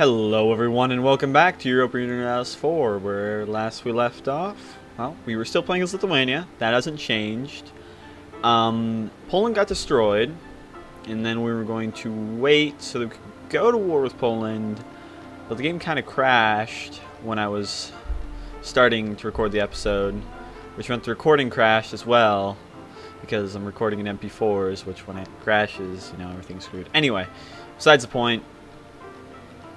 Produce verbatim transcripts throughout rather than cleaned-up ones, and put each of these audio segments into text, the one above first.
Hello everyone and welcome back to Europa Universalis four, where last we left off, well, we were still playing as Lithuania, that hasn't changed. Um, Poland got destroyed, and then we were going to wait so that we could go to war with Poland, but the game kind of crashed when I was starting to record the episode, which meant the recording crashed as well, because I'm recording in M P fours, which when it crashes, you know, everything's screwed. Anyway, besides the point,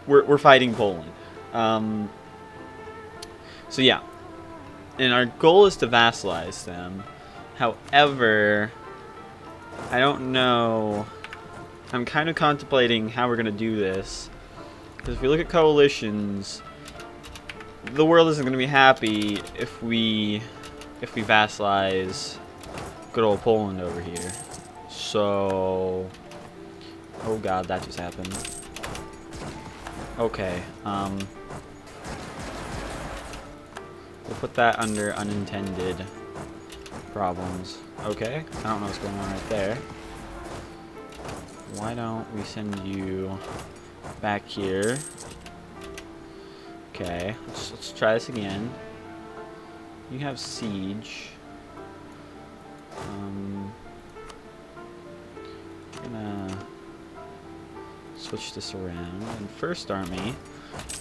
We're, we're fighting Poland. Um, so yeah. And our goal is to vassalize them. However, I don't know. I'm kind of contemplating how we're going to do this. Because if we look at coalitions, the world isn't going to be happy if we, if we vassalize good old Poland over here. So... Oh god, that just happened. Okay, um, we'll put that under unintended problems. Okay, I don't know what's going on right there. Why don't we send you back here? Okay, let's, let's try this again. You have siege. Um, I'm gonna... switch this around. And first army,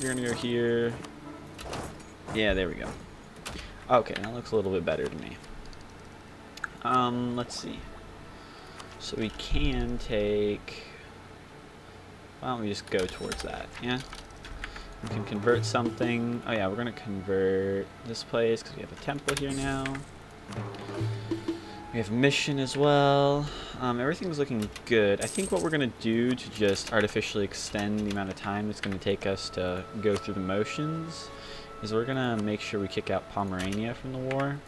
you're gonna go here. Yeah, there we go. Okay, that looks a little bit better to me. Um, let's see. So we can take... Why don't we just go towards that, yeah? We can convert something. Oh yeah, we're gonna convert this place because we have a temple here now. We have a mission as well. Um, everything's looking good. I think what we're going to do to just artificially extend the amount of time it's going to take us to go through the motions is we're going to make sure we kick out Pomerania from the war.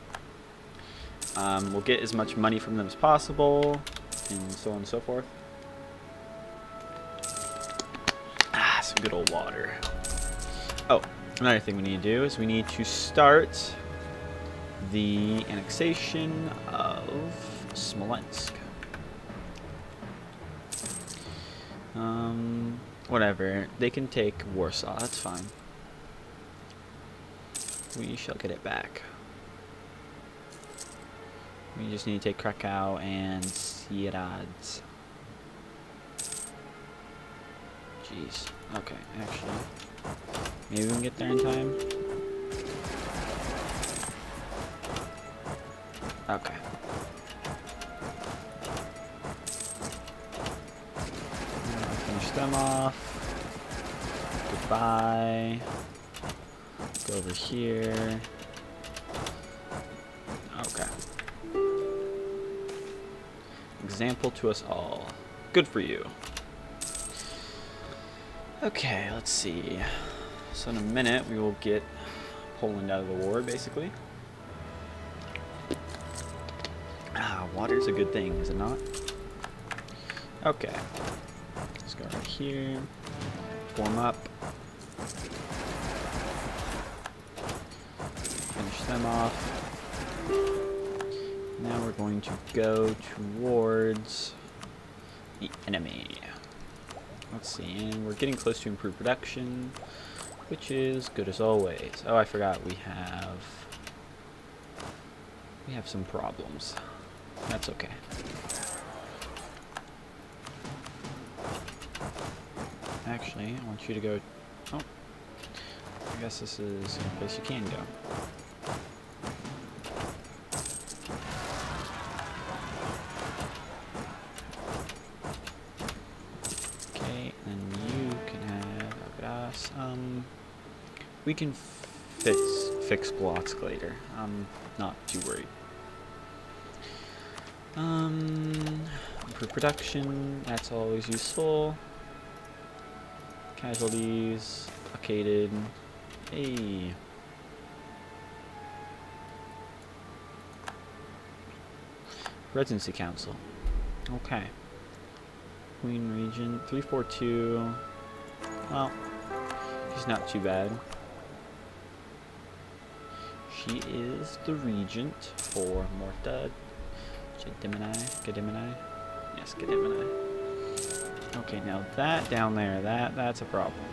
Um, we'll get as much money from them as possible, and so on and so forth. Ah, some good old water. Oh, another thing we need to do is we need to start the annexation of Smolensk. Um, whatever. They can take Warsaw. That's fine. We shall get it back. We just need to take Krakow and Sieradz. Jeez. Okay, actually. Maybe we can get there in time. Okay. Finish them off. Goodbye. Go over here. Okay. Example to us all. Good for you. Okay, let's see. So in a minute, we will get Poland out of the war, basically. Ah, water's a good thing, is it not? Okay. Let's go right here. Form up. Finish them off. Now we're going to go towards the enemy. Let's see, and we're getting close to improved production, which is good as always. Oh, I forgot we have... We have some problems. That's okay. Actually, I want you to go... Oh. I guess this is a place you can go. Okay, and you can have... Um, we can fix, fix Polotsk later. I'm not too worried. Um, improve production, that's always useful. Casualties, blockaded. Hey. Residency Council. Okay. Queen Regent, three four two. Well, she's not too bad. She is the regent for Morta. Gedimini, Gedimini, yes, Gedimini. Okay, now that down there, that that's a problem.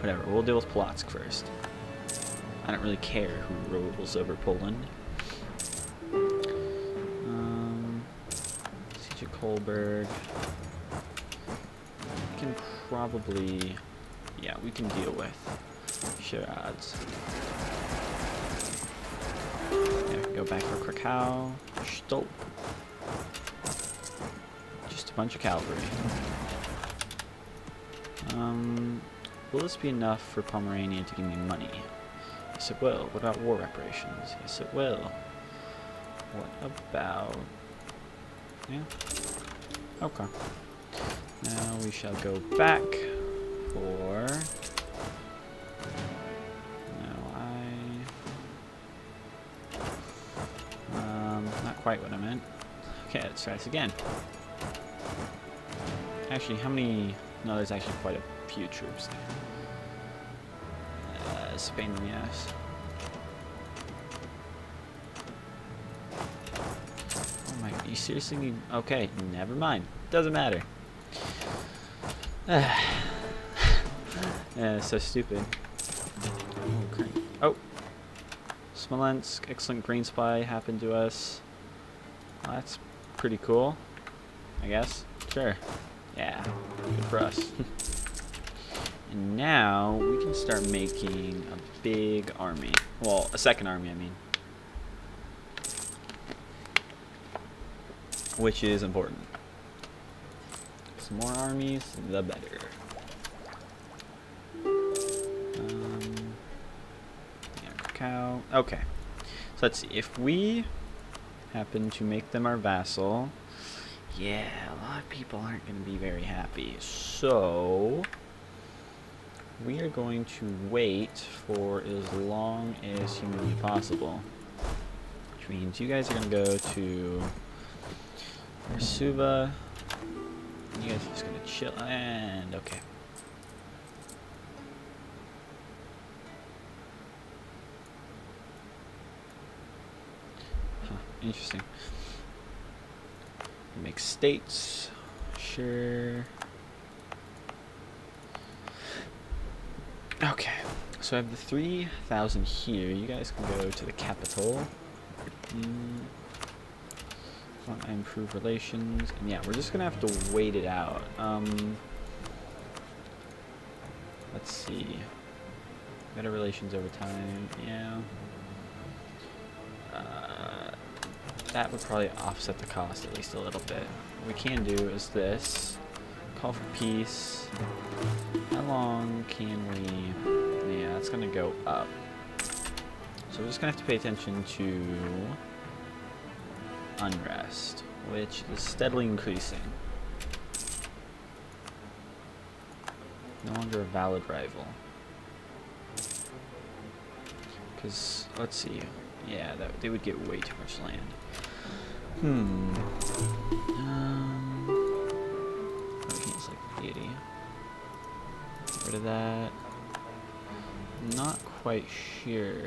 Whatever, we'll deal with Polotsk first. I don't really care who rules over Poland. Um, siege of Kolberg. We can probably, yeah, we can deal with Sieradz. Yeah, we can go back for Krakow. Stop. Just a bunch of cavalry. Um, will this be enough for Pomerania to give me money? Yes, it will. What about war reparations? Yes, it will. What about... yeah. Okay. Now we shall go back for... no, I... Um, not quite what I meant. Okay, let's try this again. Actually, how many... no, there's actually quite a few troops there. Uh, Spain in the ass. Oh my, you seriously need... okay, never mind. Doesn't matter. Yeah, so stupid. Okay. Oh! Smolensk, excellent green spy happened to us. Well, that's pretty cool, I guess. Sure. Yeah, good for us. And now we can start making a big army. Well, a second army, I mean. Which is important. Some more armies, the better. Um, yeah, Krakow. Okay. So let's see. If we happen to make them our vassal. Yeah, a lot of people aren't going to be very happy, so we are going to wait for as long as humanly possible, which means you guys are going to go to Rasuva. You guys are just going to chill, and okay. Huh, interesting. Make states, sure. Okay, so I have the three thousand here. You guys can go to the capital. Mm. Want to improve relations. And yeah, we're just gonna have to wait it out. Um, let's see. Better relations over time, yeah. That would probably offset the cost at least a little bit. What we can do is this. Call for peace. How long can we... yeah, that's going to go up. So we're just going to have to pay attention to unrest, which is steadily increasing. No longer a valid rival. Because, let's see. Yeah, that, they would get way too much land. Hmm. Um. Okay, it's like deity. Get rid of that. Not quite sure.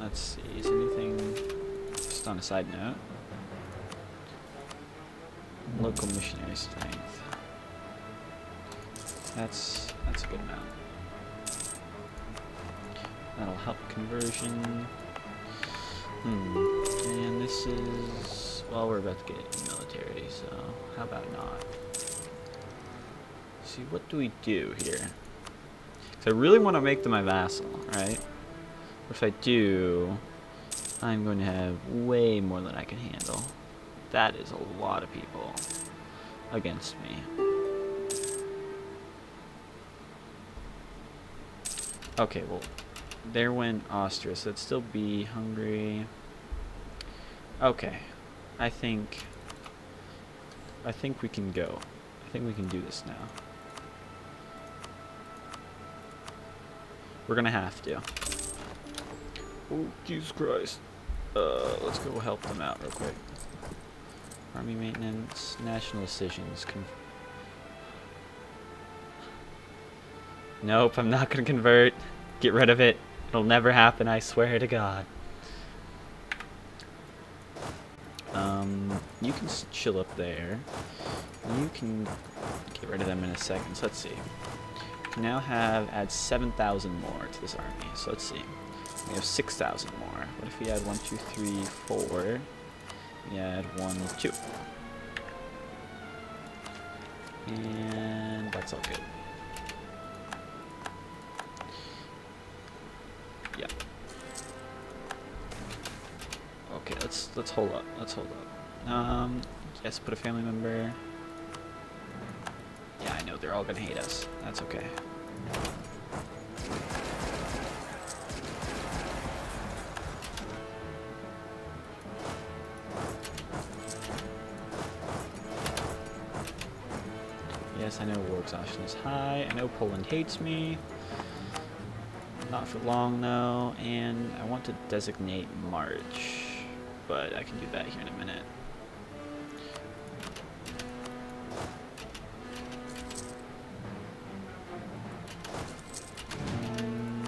Let's see. Is anything? Just on a side note. Local missionary strength. That's that's a good amount. That'll help conversion. Hmm. And this is... well, we're about to get military, so how about not? See, what do we do here? So I really want to make them my vassal, right? But if I do, I'm going to have way more than I can handle. That is a lot of people against me. Okay, well... there went Austria, so it'd still be Hungary. Okay, I think I think we can go. I think we can do this now. We're gonna have to. Oh, Jesus Christ. Uh, let's go help them out real quick. Army maintenance, national decisions. Con nope, I'm not gonna convert. Get rid of it. It'll never happen, I swear to God. Um, you can chill up there. You can get rid of them in a second. So let's see. We now have add seven thousand more to this army. So let's see. We have six thousand more. What if we add one, two, three, four? We add one, two. And that's all good. Yeah. Okay, let's let's hold up. Let's hold up. Um, yes, put a family member. Yeah, I know they're all gonna hate us. That's okay. I know war exhaustion is high. I know Poland hates me. Not for long though. And I want to designate March, but I can do that here in a minute. Um,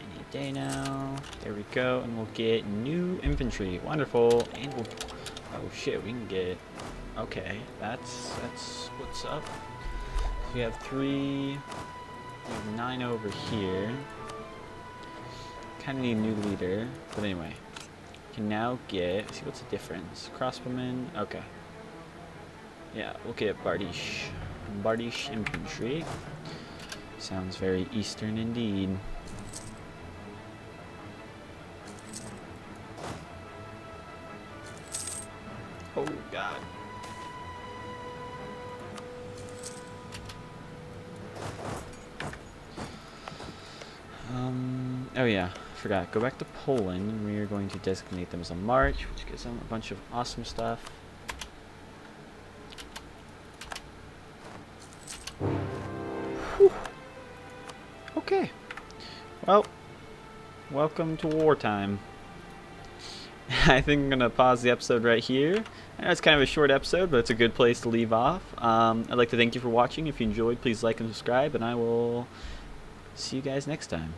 any day now. There we go. And we'll get new infantry. Wonderful. And we'll. Oh shit, we can get. Okay, that's that's what's up. We have three, we have nine over here. Kind of need a new leader, but anyway, can now get. See what's the difference? Crossbowmen. Okay. Yeah, we'll get Bardish, Bardish infantry. Sounds very Eastern indeed. Oh God. Um, oh yeah, forgot. Go back to Poland, and we are going to designate them as a march, which gives them a bunch of awesome stuff. Whew. Okay. Well, welcome to wartime. I think I'm going to pause the episode right here. I know it's kind of a short episode, but it's a good place to leave off. Um, I'd like to thank you for watching. If you enjoyed, please like and subscribe, and I will see you guys next time.